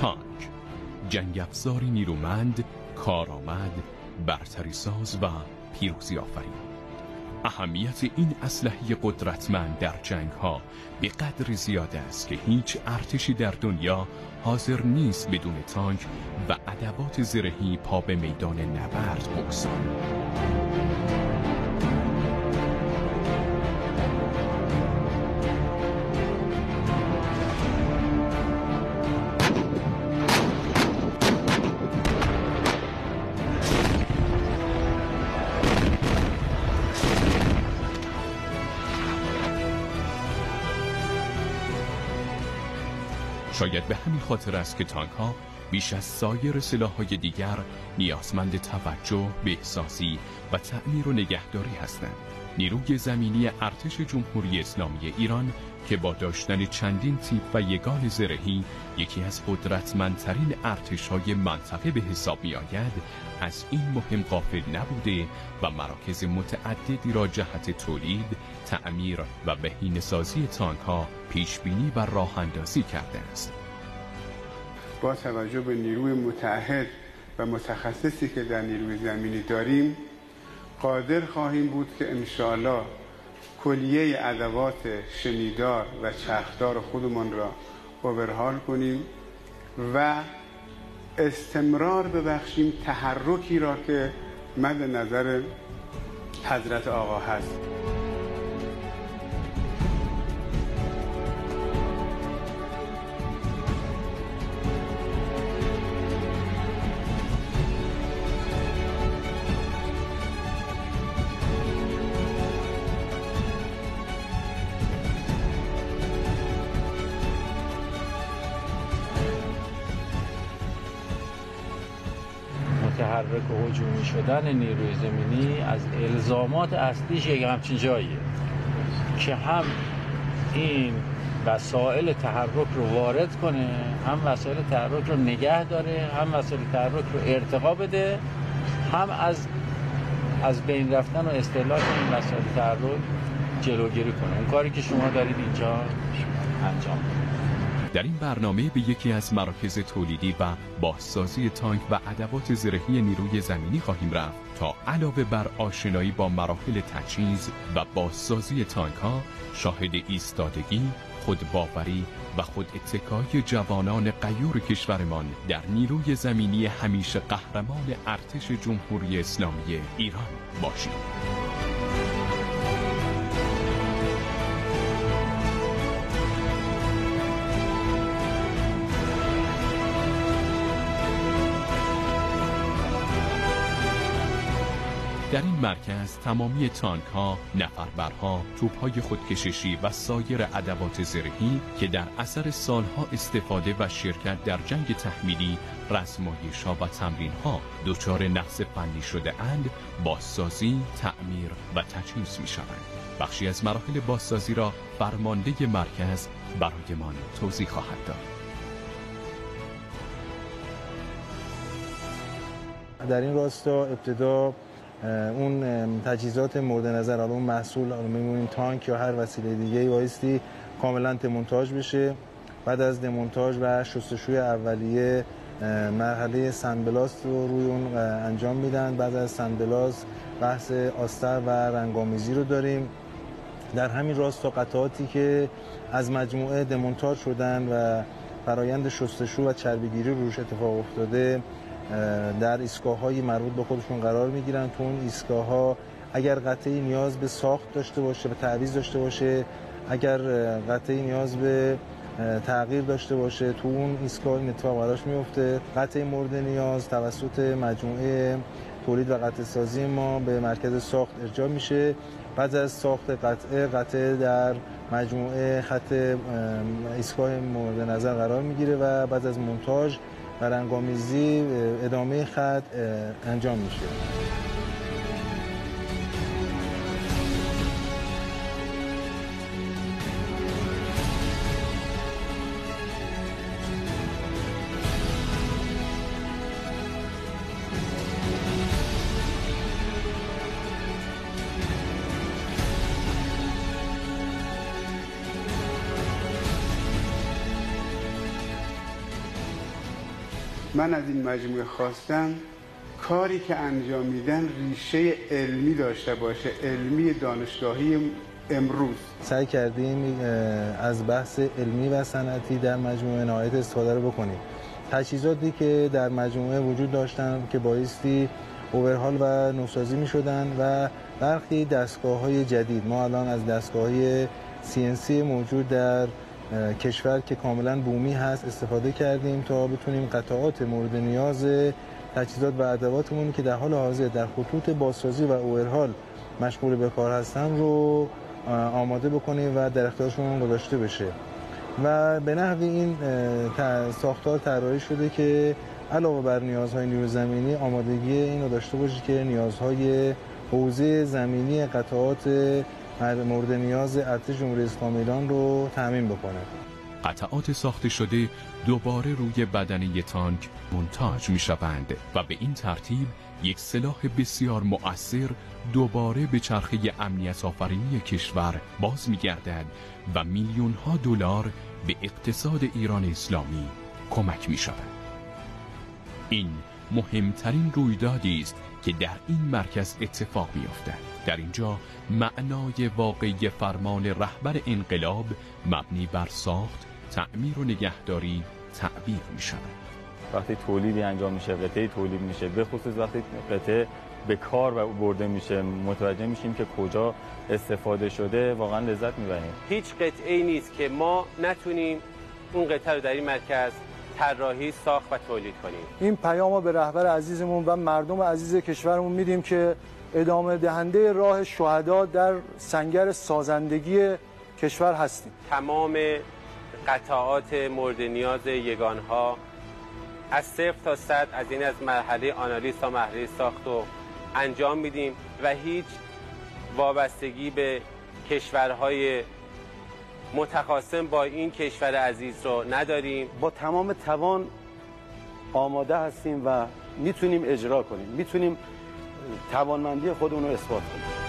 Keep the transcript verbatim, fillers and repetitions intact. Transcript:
تانک، جنگ افزار نیرومند، کارآمد، برتری ساز و پیروزی آفرین. اهمیت این اسلحه قدرتمند در جنگ‌ها به قدر زیاد است که هیچ ارتشی در دنیا حاضر نیست بدون تانک و ادوات زرهی پا به میدان نبرد بگذارد. شاید به همین خاطر است که تانک ها بیش از سایر سلاح‌های دیگر نیازمند توجه به احساسی و تعمیر و نگهداری هستند. نیروی زمینی ارتش جمهوری اسلامی ایران که با داشتن چندین تیپ و یگان زرهی یکی از قدرتمندترین ارتش‌های منطقه به حساب می‌آید، از این مهم غافل نبوده و مراکز متعددی را جهت تولید، تعمیر و بهینه‌سازی تانک‌ها پیشبینی و راه‌اندازی کرده است. با توجه به نیروی متعهد و متخصصی که در نیروی زمینی داریم، قادر خواهیم بود که انشاءالله کلیه ادوات شنیدار و چرخدار خودمان را اوبرهال کنیم و استمرار ببخشیم تحرکی را که مد نظر حضرت آقا هست. تحرک هجومی شدن نیروی زمینی از الزامات اصلیش یک همچین جاییه که هم این وسایل تحرک رو وارد کنه، هم وسایل تحرک رو نگه داره، هم وسایل تحرک رو ارتقا بده، هم از از بین رفتن و استهلاک این وسایل تحرک جلوگیری کنه. اون کاری که شما دارید اینجا انجام بدید. در این برنامه به یکی از مراکز تولیدی و بازسازی تانک و ادوات زرهی نیروی زمینی خواهیم رفت تا علاوه بر آشنایی با مراحل تجهیز و بازسازی تانک ها، شاهد ایستادگی، خودباوری و خوداتکای جوانان غیور کشورمان در نیروی زمینی همیشه قهرمان ارتش جمهوری اسلامی ایران باشیم. در این مرکز تمامی تانک ها، نفربرها، توپهای خودکششی و سایر ادوات زرهی که در اثر سالها استفاده و شرکت در جنگ تحمیلی، رزمایش ها و تمرین ها دچار نقص فنی شده اند، بازسازی، تعمیر و تجهیز می شوند. بخشی از مراحل بازسازی را فرمانده مرکز برایمان توضیح خواهد داد. در این راستا ابتدا اون تجهیزات مورد نظر، حالا اون محصول، حالا میمونیم تانک یا هر وسیله دیگه، بایستی کاملا دمونتاژ بشه. بعد از دمونتاژ و شستشوی اولیه مرحله سنبلاست رو روی اون انجام میدن. بعد از سنبلاست بحث آستر و رنگامیزی رو داریم. در همین راستا قطعاتی که از مجموعه دمونتاژ شدن و فرایند شستشو و چربیگیری روش اتفاق افتاده در ایستگاه‌های مربوط به خودشون قرار می‌گیرن. تو اون ایستگاه‌ها اگر قطعی نیاز به ساخت داشته باشه، به تعویض داشته باشه، اگر قطعی نیاز به تغییر داشته باشه، تو اون ایستگاه این اتفاق براش میفته. قطعی مورد نیاز توسط مجموعه تولید و قطعه سازی ما به مرکز ساخت ارجاع میشه. بعد از ساخت قطعه، قطعه در مجموعه خط ایستگاه مورد نظر قرار می‌گیره و بعد از مونتاژ و رنگامیزی ادامه خط انجام میشه. من از این مجموعه خواستم کاری که انجام میدن ریشه علمی داشته باشه، علمی دانشگاهی امروز. سعی کردیم از بحث علمی و صنعتی در مجموعه نهایت استفاده رو بکنیم. تجهیزاتی که در مجموعه وجود داشتن که بایستی اوورهال و نوسازی می شدن و برخی دستگاه های جدید، ما الان از دستگاه های سی ان سی موجود در کشور که کاملا بومی هست استفاده کردیم تا بتونیم قطعات مورد نیاز تجهیزات و ادواتمون که در حال حاضر در خطوط بازسازی و اوورهال مشغول به کار هستن رو آماده بکنیم و در اختیارشون گذاشته بشه و به نحوی این ساختار طراحی شده که علاوه بر نیازهای نیروی زمینی آمادگی این رو داشته باشه که نیازهای حوزه زمینی قطعات مورد نیاز ارتش جمهوری اسلامی ایران رو تامین بکنه. قطعات ساخته شده دوباره روی بدنه تانک مونتاژ می شوند و به این ترتیب یک سلاح بسیار مؤثر دوباره به چرخه امنیت آفرینی کشور باز می گردد و میلیون ها دلار به اقتصاد ایران اسلامی کمک می شود. این مهمترین رویدادی است که در این مرکز اتفاق می‌افتد. در اینجا معنای واقعی فرمان رهبر انقلاب مبنی بر ساخت، تعمیر و نگهداری تعبیر می‌شود. وقتی تولیدی انجام میشه، قطعه تولید میشه، به خصوص وقتی قطعه به کار و برده میشه، متوجه میشیم که کجا استفاده شده، واقعا لذت می‌بریم. هیچ قطعه‌ای نیست که ما نتونیم اون قطعه رو در این مرکز طراحی، ساخت و تولید کنیم. این پیام رو به رهبر عزیزمون و مردم عزیز کشورمون میدیم که ادامه دهنده راه شهدا در سنگر سازندگی کشور هستیم. تمام قطعات مورد نیاز یگان‌ها از صفر تا صد از این از مرحله آنالیز تا مرحله ساخت رو انجام میدیم و هیچ وابستگی به کشورهای متخاصم با این کشور عزیز رو نداریم. با تمام توان آماده هستیم و میتونیم اجرا کنیم، میتونیم توانمندی خودمون رو اثبات کنیم.